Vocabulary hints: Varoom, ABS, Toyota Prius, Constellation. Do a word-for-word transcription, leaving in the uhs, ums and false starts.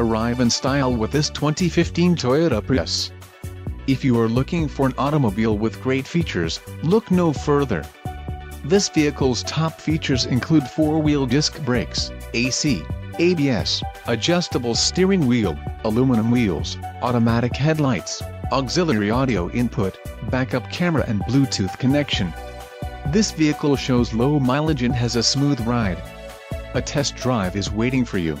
Arrive in style with this twenty fifteen Toyota Prius. If you are looking for an automobile with great features, look no further. This vehicle's top features include four-wheel disc brakes, A C, A B S, adjustable steering wheel, aluminum wheels, automatic headlights, auxiliary audio input, backup camera and Bluetooth connection. This vehicle shows low mileage and has a smooth ride. A test drive is waiting for you.